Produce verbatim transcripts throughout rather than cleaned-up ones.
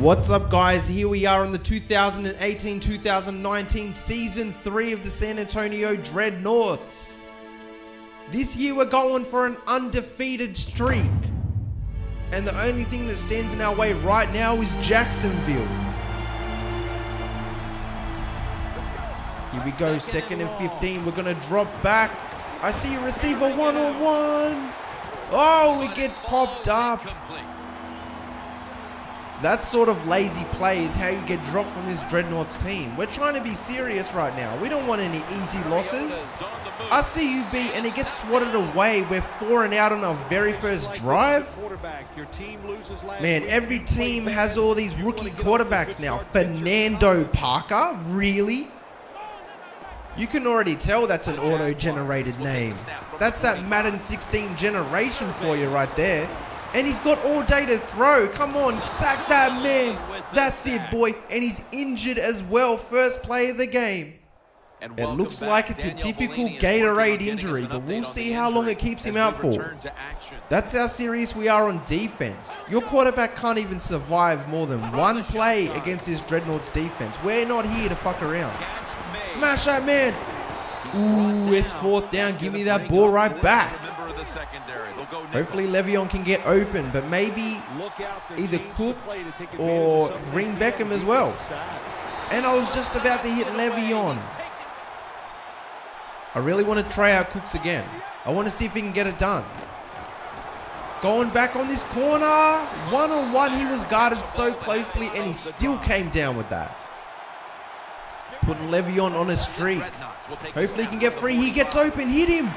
What's up, guys? Here we are on the two thousand eighteen two thousand nineteen Season three of the San Antonio Dreadnoughts. This year we're going for an undefeated streak. And the only thing that stands in our way right now is Jacksonville. Here we go, second and fifteen. We're going to drop back. I see a receiver one-on-one. Oh, it gets popped up. That sort of lazy play is how you get dropped from this Dreadnoughts team. We're trying to be serious right now. We don't want any easy losses. I see U B, and it gets swatted away. We're four and out on our very first drive. Man, every team has all these rookie quarterbacks now. Fernando Parker? Really? You can already tell that's an auto-generated name. That's that Madden sixteen generation for you right there. And he's got all day to throw. Come on, sack that man. That's it, boy. And he's injured as well. First play of the game. It looks like it's a typical Gatorade injury, but we'll see how long it keeps him out for. That's how serious we are on defense. Your quarterback can't even survive more than one play against this Dreadnoughts defense. We're not here to fuck around. Smash that man. Ooh, it's fourth down. Give me that ball right back. Hopefully Le'Veon can get open, but maybe either Cooks or Green Beckham as well. And I was just about to hit Le'Veon. I really want to try out Cooks again. I want to see if he can get it done. Going back on this corner. One-on-one, he was guarded so closely, and he still came down with that. Putting Le'Veon on a streak. Hopefully he can get free. He gets open. Hit him.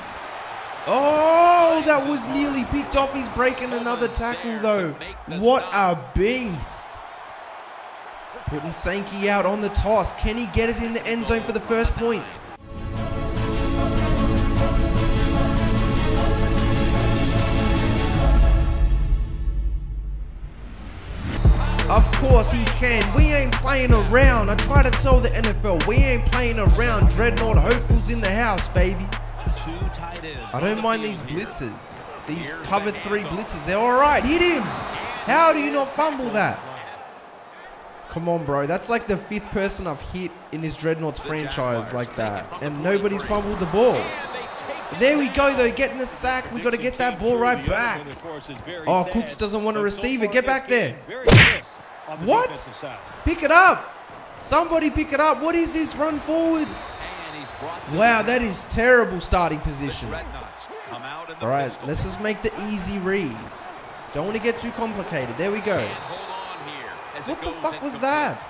Oh, that was nearly picked off. He's breaking another tackle, though. What a beast. Putting Sankey out on the toss. Can he get it in the end zone for the first points? Of course he can. We ain't playing around. I try to tell the N F L, we ain't playing around. Dreadnought hopefuls in the house, baby. I don't mind these blitzes. These cover three blitzes. They're all right. Hit him. How do you not fumble that? Come on, bro. That's like the fifth person I've hit in this Dreadnoughts franchise like that. And nobody's fumbled the ball. There we go, though. Getting the sack. We've got to get that ball right back. Oh, Cooks doesn't want to receive it. Get back there. What? Pick it up. Somebody pick it up. What is this? Run forward. Wow, that is terrible starting position. All right, let's just make the easy reads. Don't want to get too complicated. There we go. What the fuck was that?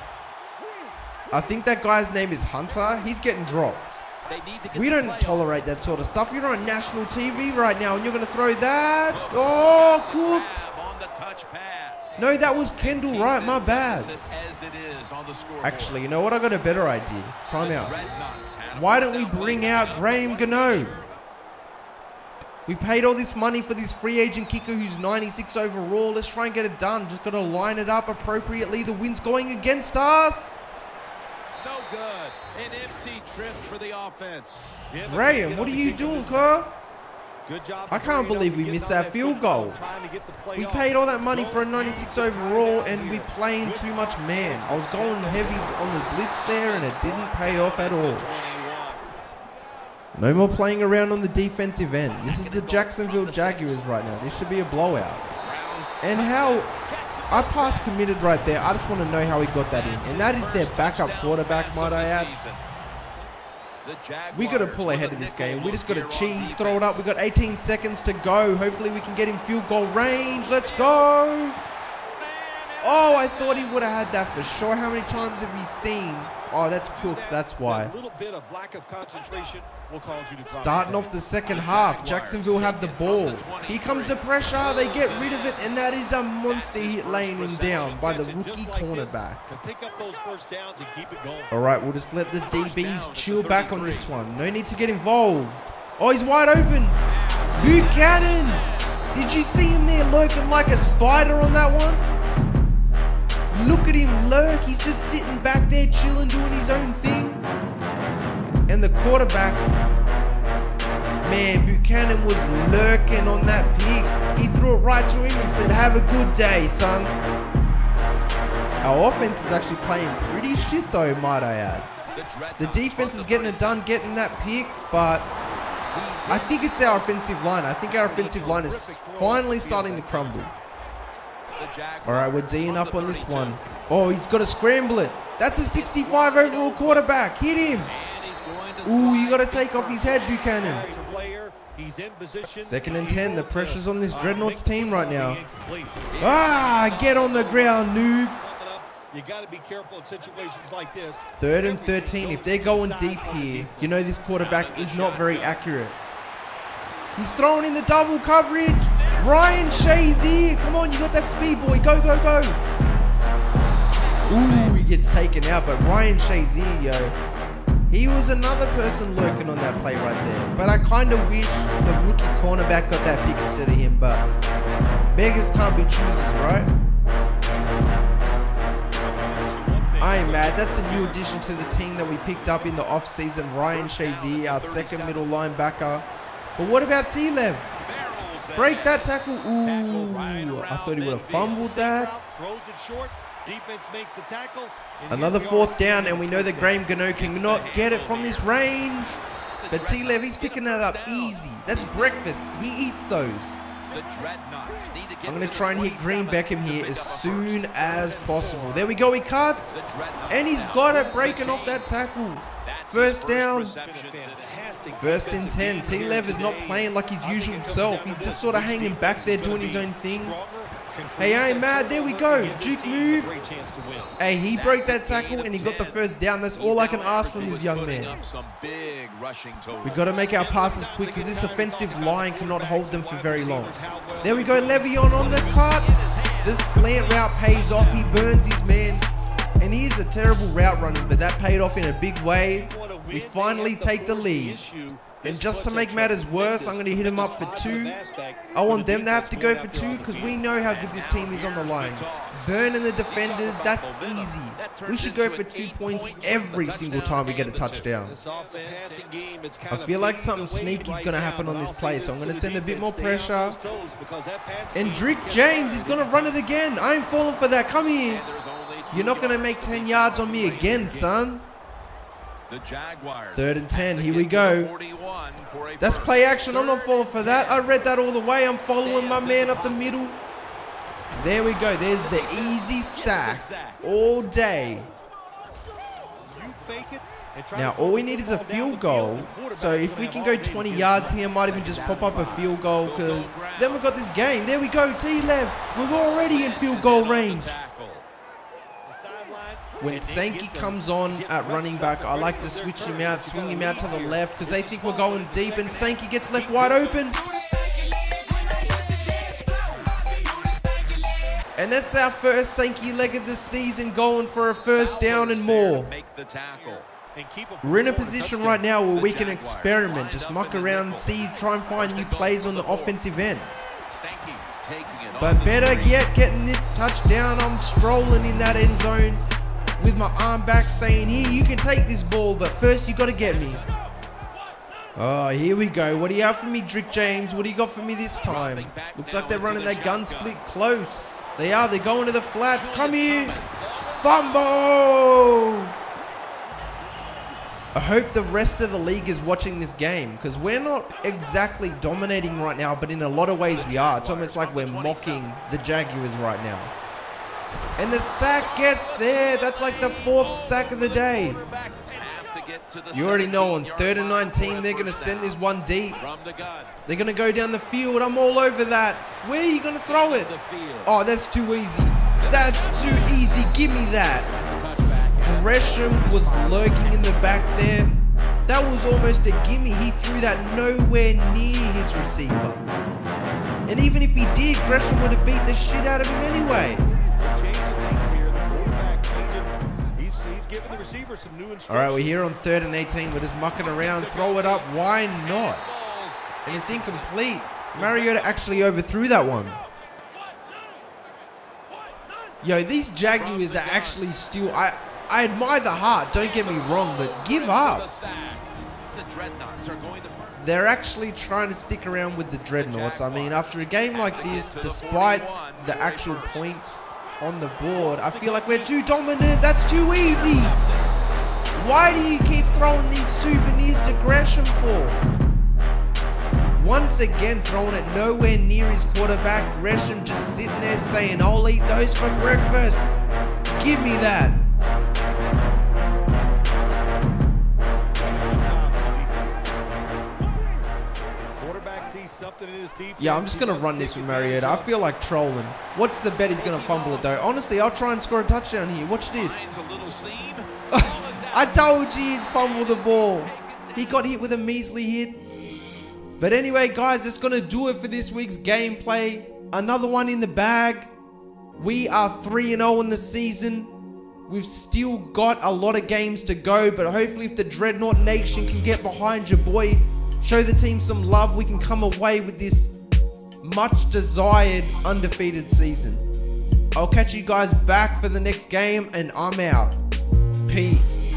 I think that guy's name is Hunter. He's getting dropped. We don't tolerate that sort of stuff. You're on national T V right now, and you're going to throw that. Oh, Cooks. No, that was Kendall Wright. My bad. Actually, you know what? I got a better idea. Time out. Why don't we bring out Graham Gano? We paid all this money for this free agent kicker who's ninety-six overall. Let's try and get it done. Just got to line it up appropriately. The wind's going against us. No good. An empty trip for the offense. Graham, what are you doing, Carl? Good job. I can't believe we missed that field goal. We paid all that money for a ninety-six overall, and we playing too much man. I was going heavy on the blitz there, and it didn't pay off at all. No more playing around on the defensive end. This is the Jacksonville Jaguars right now. This should be a blowout. And how I pass committed right there. I just want to know how he got that in. And that is their backup quarterback, might I add. We got to pull ahead of this game. We just got to cheese, throw it up. We got eighteen seconds to go. Hopefully we can get in field goal range. Let's go. Oh, I thought he would have had that for sure. How many times have you seen? Oh, that's Cooks. That's why. Starting off the second half, Jacksonville have the ball. Here comes the pressure. They get rid of it, and that is a monster hit laying him down by the rookie cornerback. All right, we'll just let the D Bs chill back on this one. No need to get involved. Oh, he's wide open. Bucannon. Did you see him there lurking like a spider on that one? Look at him lurk. He's just sitting back there chilling, doing his own thing. And the quarterback, man, Bucannon was lurking on that pick. He threw it right to him and said, have a good day, son. Our offense is actually playing pretty shit though, might I add. The defense is getting it done, getting that pick, but I think it's our offensive line. I think our offensive line is finally starting to crumble. All right, we're D'ing up on this one. Oh, he's got to scramble it. That's a sixty-five overall quarterback. Hit him. Ooh, you got to take off his head, Bucannon. Second and ten. The pressure's on this Dreadnoughts team right now. Ah, get on the ground, noob. You got to be careful in situations like this. Third and thirteen. If they're going deep here, you know this quarterback is not very accurate. He's throwing in the double coverage. Ryan Shazier. Come on, you got that speed, boy. Go, go, go. Ooh, he gets taken out, but Ryan Shazier, yo. He was another person lurking on that play right there. But I kind of wish the rookie cornerback got that pick instead of him, but beggars can't be choosers, right? I am mad. That's a new addition to the team that we picked up in the offseason. Ryan Shazier, our second middle linebacker. But what about T-Lev? Break that tackle. Ooh, I thought he would have fumbled that. Another fourth down, and we know that Graham Gano cannot get it from this range. But T-Lev, he's picking that up easy. That's breakfast. He eats those. I'm going to try and hit Green Beckham here as soon as possible. There we go. He cuts. And he's got it, breaking off that tackle. First down. First and ten. T-Lev is not playing like his usual self. He's just sort of hanging back there doing his own thing. Hey, I ain't mad. There we go. Duke move. Hey, he broke that tackle and he got the first down. That's all I can ask from this young man. We got to make our passes quick because this offensive line cannot hold them for very long. There we go. Le'Veon on the cut. This slant route pays off. He burns his man. And he is a terrible route runner, but that paid off in a big way. We finally take the lead. And just to make matters worse, I'm going to hit him up for two. I want them to have to go for two because we know how good this team is on the line. Burning the defenders, that's easy. We should go for two points every single time we get a touchdown. I feel like something sneaky is going to happen on this play, so I'm going to send a bit more pressure. And Drake James is going to run it again. I ain't falling for that. Come here. You're not going to make ten yards on me again, son. The Jaguars. Third and ten. Here we go. That's play action. I'm not falling for that. I read that all the way. I'm following my man up the middle. There we go. There's the easy sack all day. Now, all we need is a field goal. So if we can go twenty yards here, might even just pop up a field goal because then we've got this game. There we go. T-Lev. We're already in field goal range. When Sankey comes on at running back, I like to switch him out, swing him out to the left because they think we're going deep and Sankey gets left wide open. And that's our first Sankey leg of the season, going for a first down and more. We're in a position right now where we can experiment, just muck around, see, try and find new plays on the offensive end. But better yet, getting this touchdown, I'm strolling in that end zone with my arm back saying, here, you can take this ball, but first you got to get me. Oh, here we go. What do you have for me, Drake James? What do you got for me this time? Looks like they're running that gun split close. They are. They're going to the flats. Come here. Fumble. I hope the rest of the league is watching this game because we're not exactly dominating right now, but in a lot of ways we are. It's almost like we're mocking the Jaguars right now. And the sack gets there. That's like the fourth sack of the day. You already know on third and nineteen, they're going to send this one deep. They're going to go down the field. I'm all over that. Where are you going to throw it? Oh, that's too easy. That's too easy. Give me that. Gresham was lurking in the back there. That was almost a gimme. He threw that nowhere near his receiver. And even if he did, Gresham would have beat the shit out of him anyway. Alright, we're here on third and eighteen. We're just mucking around. Throw it up. Why not? And it's incomplete. Mariota actually overthrew that one. Yo, these Jaguars are actually still... I, I admire the heart, don't get me wrong, but give up. They're actually trying to stick around with the Dreadnoughts. I mean, after a game like this, despite the actual points, on the board. I feel like we're too dominant. That's too easy. Why do you keep throwing these souvenirs to Gresham for? Once again, throwing it nowhere near his quarterback. Gresham just sitting there saying, I'll eat those for breakfast. Give me that. Yeah, I'm just going to run this with Mariota. I feel like trolling. What's the bet he's going to fumble it, though? Honestly, I'll try and score a touchdown here. Watch this. I told you he'd fumble the ball. He got hit with a measly hit. But anyway, guys, that's going to do it for this week's gameplay. Another one in the bag. We are three and oh in the season. We've still got a lot of games to go, but hopefully if the Dreadnought Nation can get behind your boy, show the team some love, we can come away with this much desired undefeated season. I'll catch you guys back for the next game, and I'm out. Peace.